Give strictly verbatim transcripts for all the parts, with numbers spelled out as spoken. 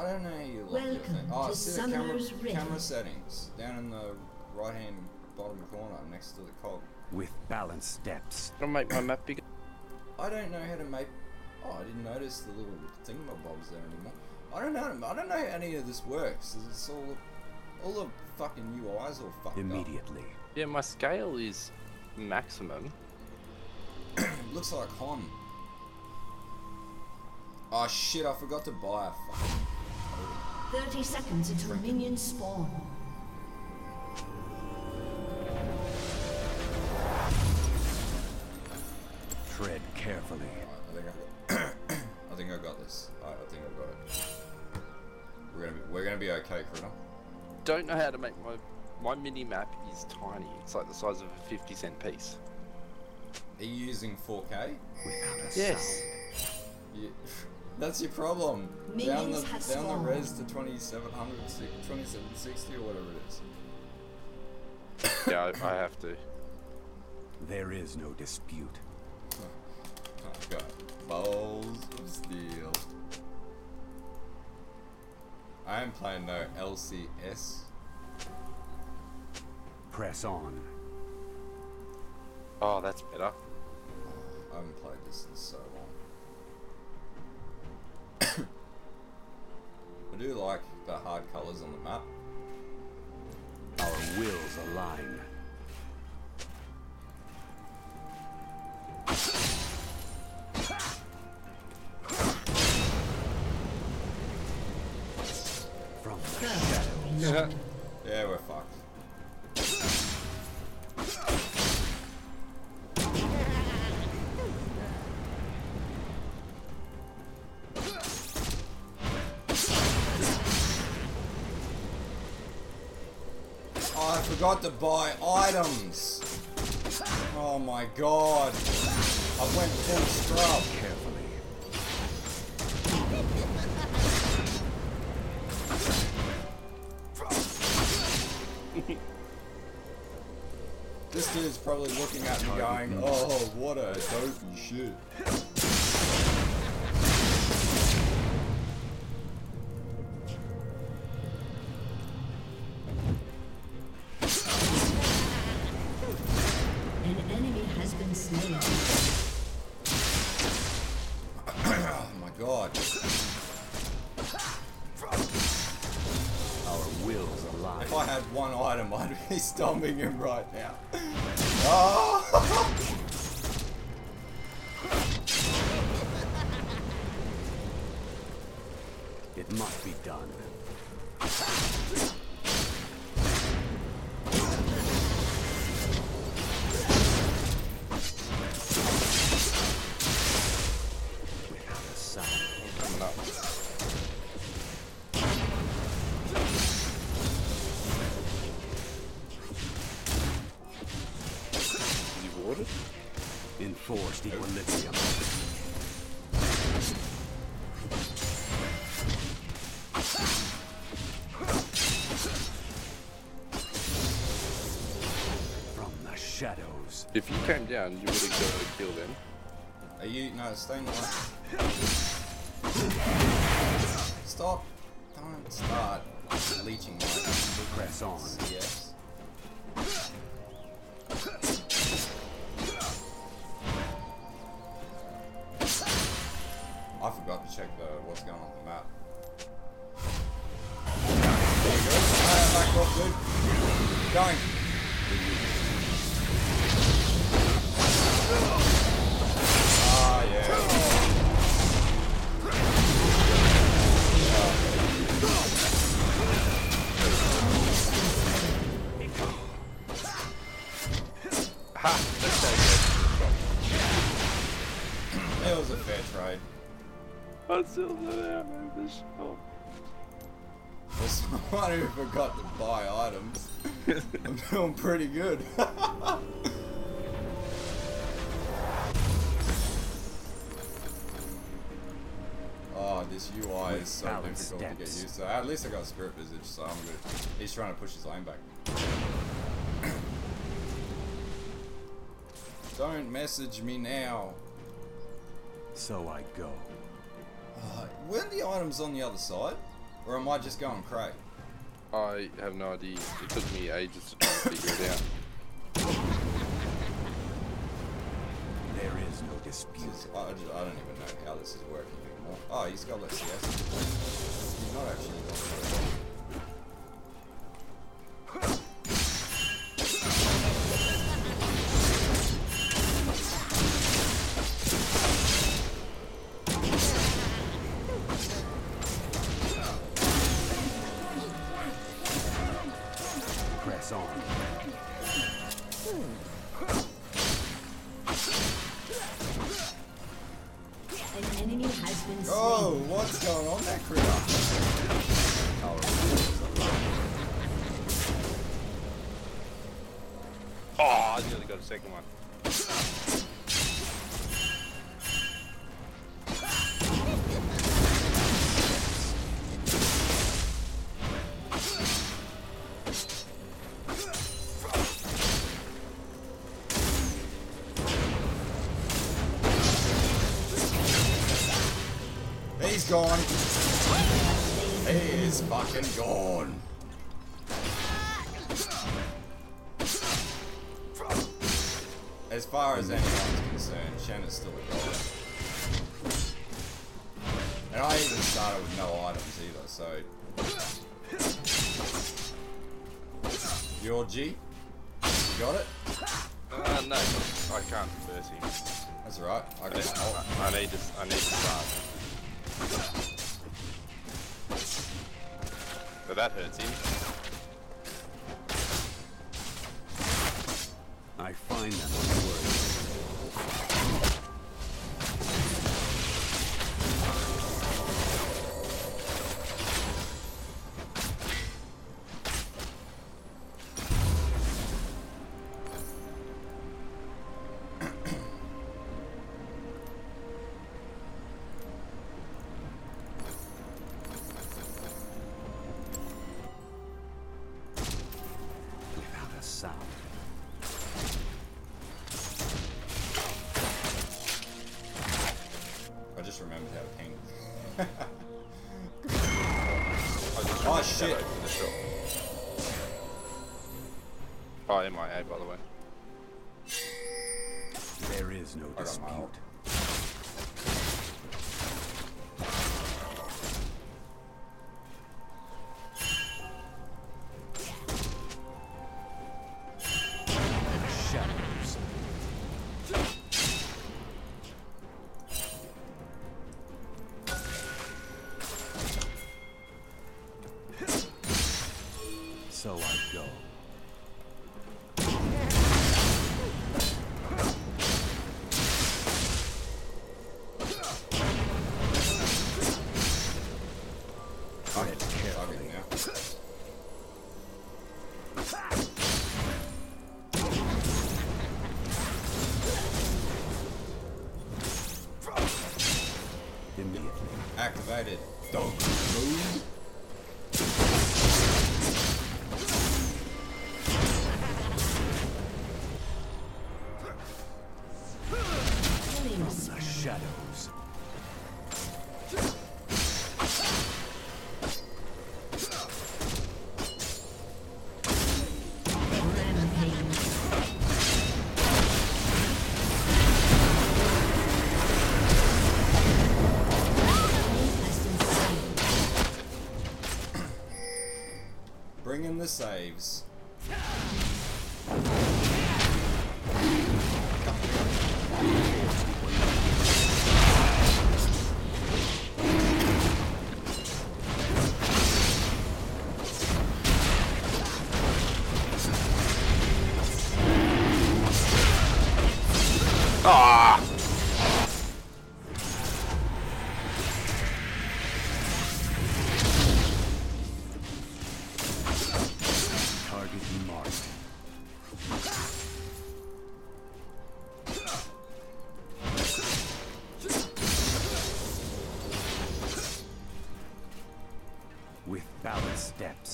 I don't know how you lock your thing. Oh, to see the camera, camera settings down in the right hand bottom corner next to the cog. With balance steps. I'll make my map bigger. I don't know how to make. Oh, I didn't notice the little thingamabobs there anymore. I don't know. I don't know how any of this works. It's all, all the fucking U Is all fucked immediately. Up. Yeah, my scale is maximum. Looks like Hon. Oh shit! I forgot to buy a fucking. Thirty seconds until minions spawn. Tread carefully. I think I got this. Alright, I think I've got it. We're gonna be, we're gonna be okay, critter. Don't know how to make my my mini map is tiny. It's like the size of a fifty cent piece. Are you using four K? Yes. You, that's your problem. Down the down the res to twenty-seven hundred, twenty-seven sixty or whatever it is. Yeah, I, I have to. There is no dispute. I've got balls of steel. I am playing no L C S. Press on. Oh, that's better. I haven't played this in so long. I do like the hard colours on the map. Our wills align. Yeah, we're fucked. Oh, I forgot to buy items. Oh my god. I went full scrub. Carefully. This dude's probably looking at me going, oh, what a dopey shit. An enemy has been slain. Oh my god. If I had one item, I'd be stomping him right now. Oh! It must be done. Without a sound, coming up. Enforced equilibrium. From the shadows. If you came down, you would have killed him. Are you? No, stay not. Stop. Don't start leeching light. Press on. Yes. I forgot to check the what's going on with the map. There you go. Alright, back off, dude. Going. Ah, yeah. Oh. Ha! That's so good. It was a fair trade. I still don't have the shop. For someone who forgot to buy items, I'm feeling pretty good. Oh, this U I is so difficult steps. to get used to. At least I got spirit visage, so I'm good. He's trying to push his lane back. Don't message me now. So I go. Uh, weren't the items on the other side? Or am I just going cray? I have no idea. It took me ages to try and figure it out. There is no dispute. Is, I, I, just, I don't even know how this is working anymore. Oh, he's got less gas. He's not actually got less gas. Second one. He's gone. He is fucking gone. As far as anyone's concerned, Shen is still a gold. And I even started with no items either, so... Your G? You got it? Uh, no, I can't convert him. That's alright, I can ult. I need to, I need to start. But that hurts him. I find that one word. Without a sound. Oh shit! Oh, M I A, by the way. There is no dispute. So I go. I hit carefully now. Immediately. Activated. Don't move. Shadows. Bring in the saves. Ah! Target marked. With balanced steps.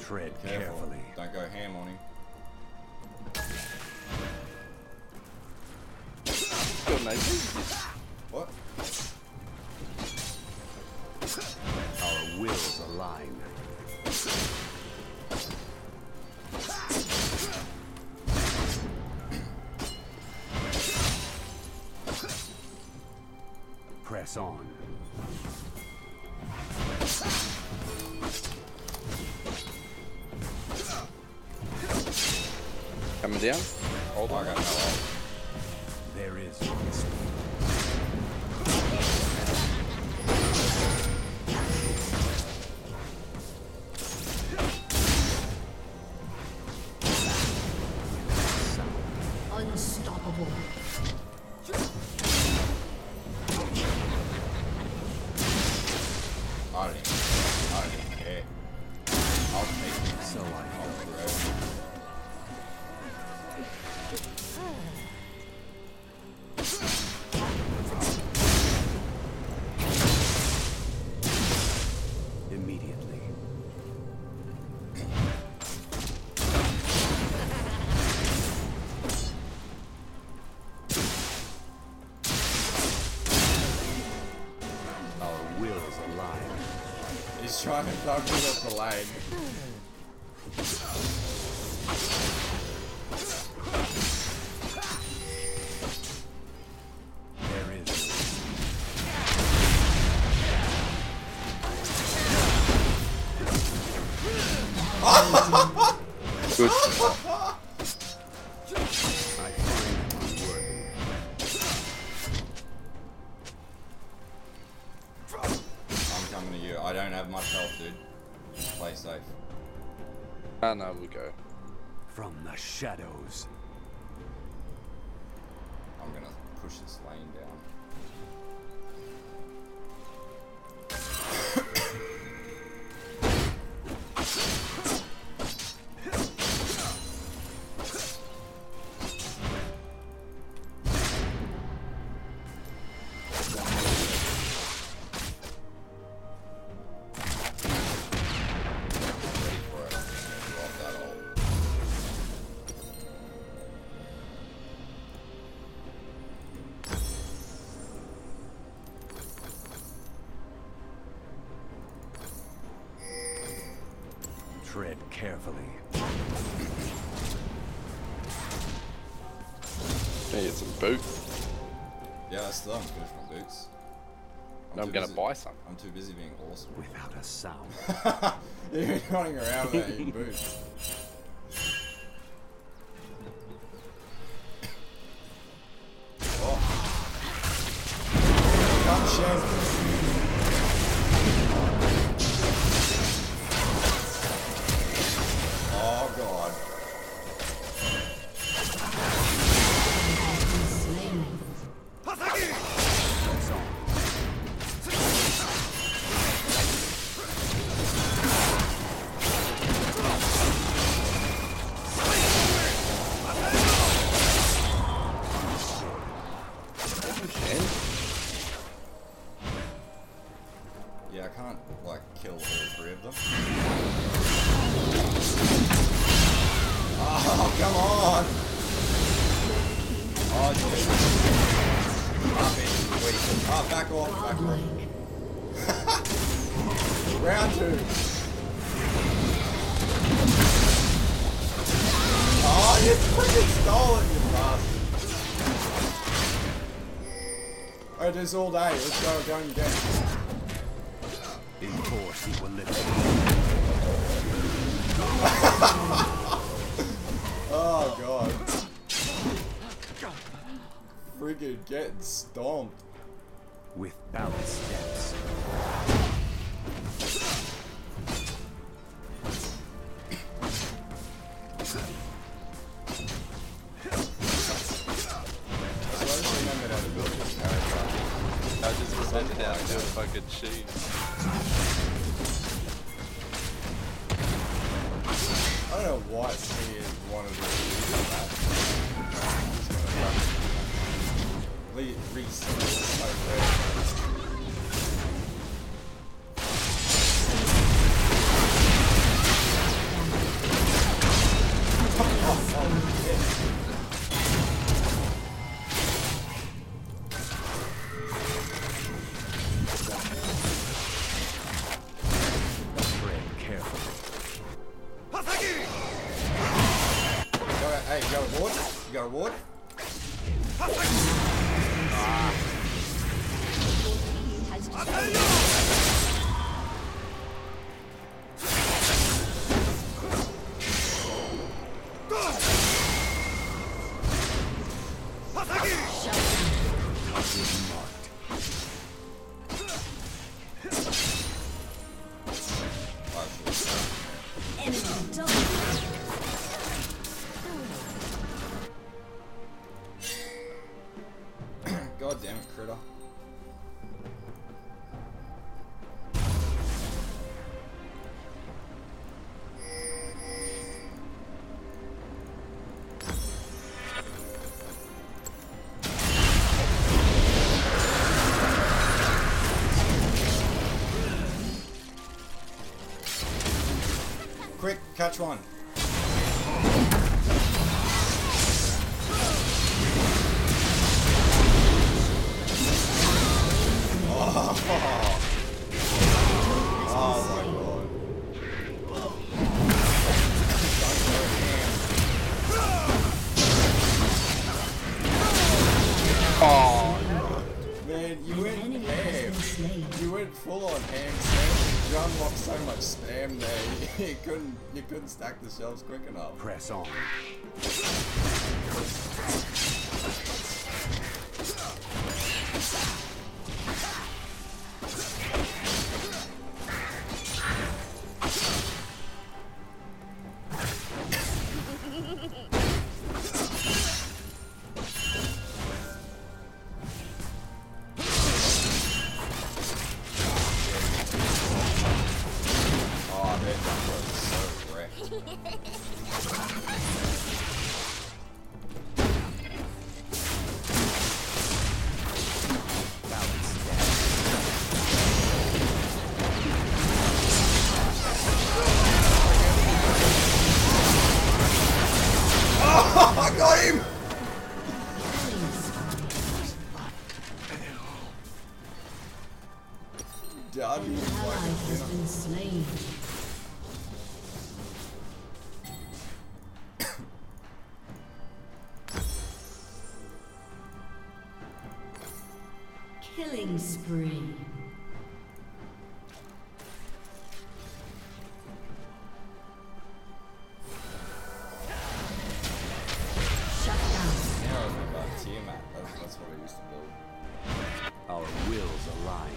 Tread carefully. Don't go ham on him. so nice. What? Our wills align. Press on. Coming down? Hold on, I got no. There is. Unstoppable. All right. All right. Okay. I'll make it so I hope. Immediately. He's trying to talk me up the line. There is. Good. I find it working. Coming to you. I don't have much health, dude. Just play safe. And there we go. From the shadows. I'm gonna push this lane down. Tread carefully. Hey, it's some boots. Yeah, I still haven't finished my boots. I'm, no, I'm gonna busy. buy some. I'm too busy being awesome. Without a sound. You're running around without your boots. Oh. Come, Shen. Yeah, I can't, like, kill all three of them. Oh, come on! Oh, dude. I've been weak. Oh, back off, back off. Round two. Oh, you freaking stole it, you bastard. I do this all day. Let's go, go and get it. In course, he will live. Oh, God. Freaking getting stomped. With balance steps. I just remembered how to build this character. I just remembered how to do a fucking cheese. I don't know why he is one of the least reasons. God damn it, critter. Quick, catch one. You couldn't, you couldn't stack the shelves quick enough. Press on. Killing spree. Shut down. Yeah, about team map. That's, that's what we used to build. Our wills align.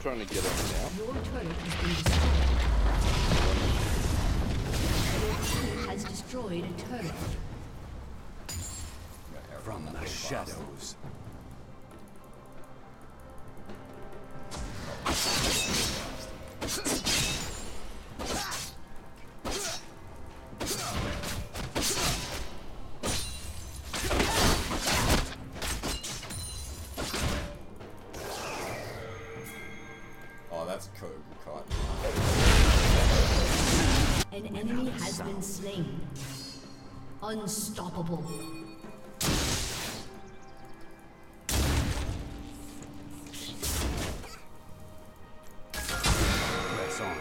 Trying to get up now. Your turret has been destroyed. Your team has destroyed a turret. From the shadows. Slain. Unstoppable. Press on.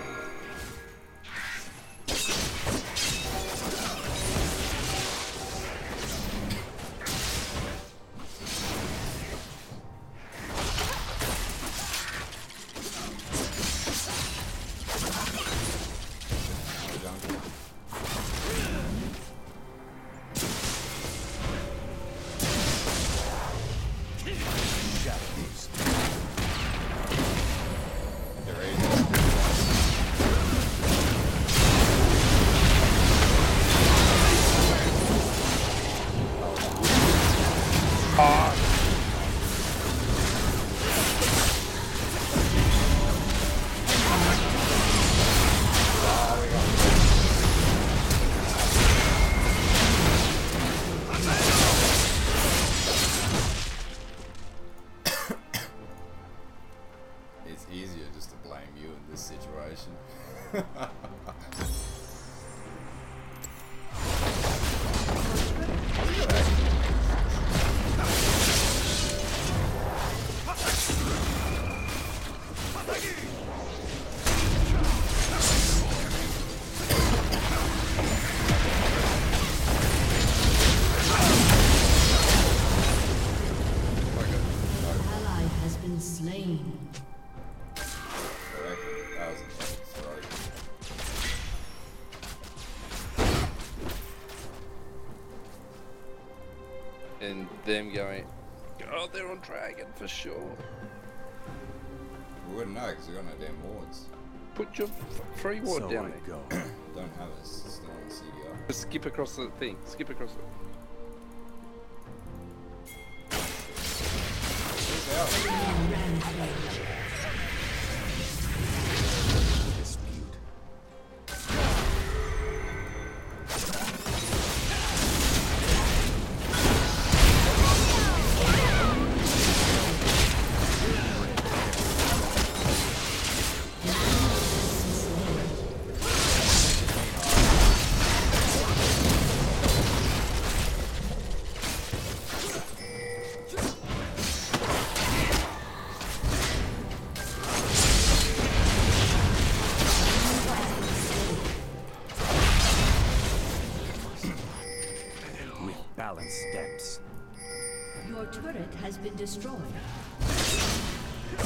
And them going, oh, they're on dragon for sure. No, because we got no damn wards. Put your free ward so down there. Don't have it, it's still on C B R. Just skip across the thing, skip across it. Steps. Your turret has been destroyed. Your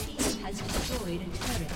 team has destroyed a turret.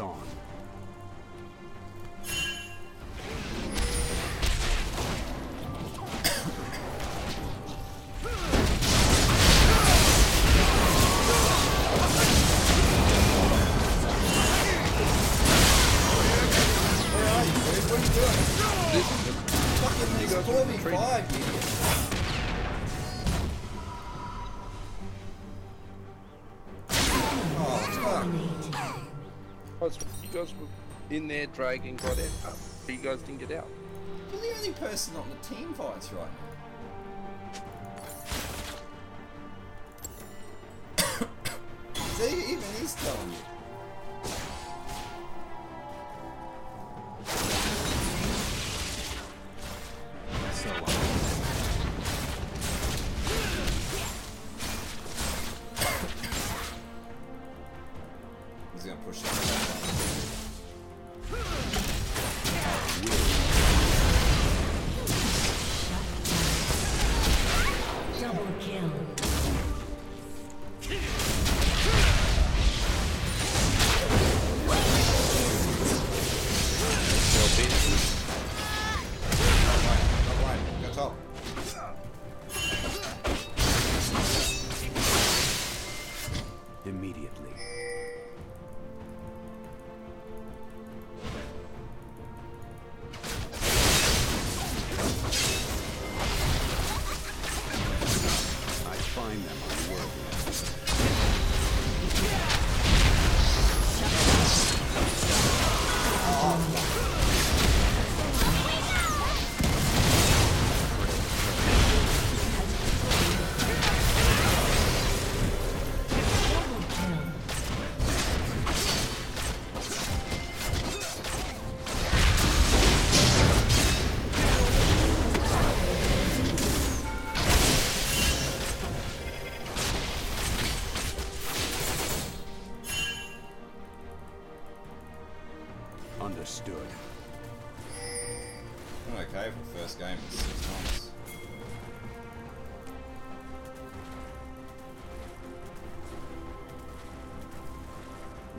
On. You guys were in there dragging God out, but you guys didn't get out. You're the only person on the team fights right now. See, even he's telling you. He's gonna push that down. Double kill. Not blind, not blind, go top. Understood. Doing okay for the first game in six months.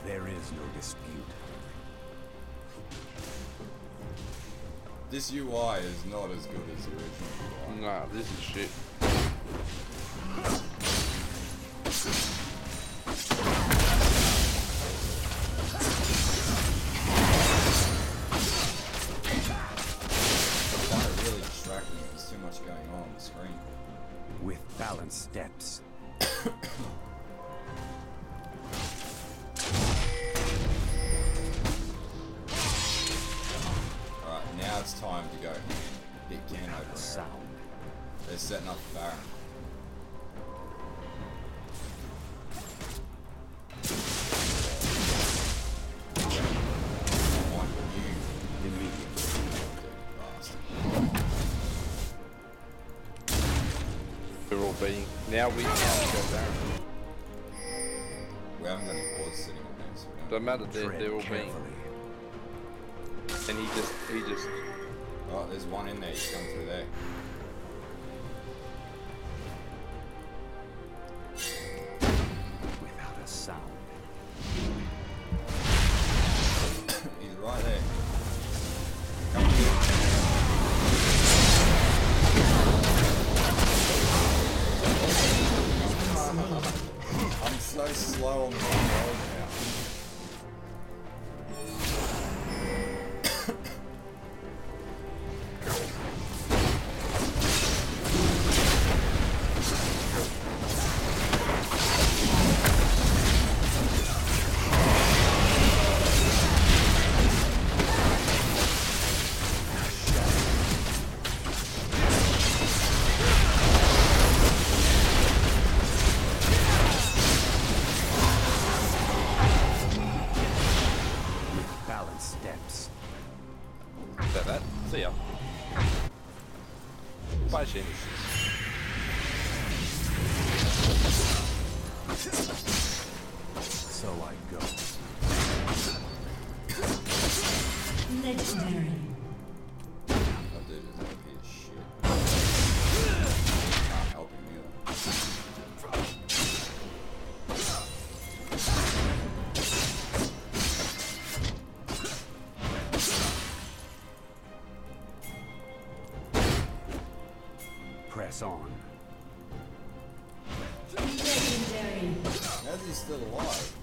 There is no dispute. This U I is not as good as the original U I. Nah, this is shit. Steps. Alright, now it's time to go. It can over sound. They're setting up the Baron. Now we can't go down. We haven't got any boards sitting on there, so we don't matter, they're, they're all being. And he just, he just... Oh, there's one in there, he's coming through there. Without a sound. He's right there. Come on. I'm so slow on my road now. On. Legendary. How is he still alive?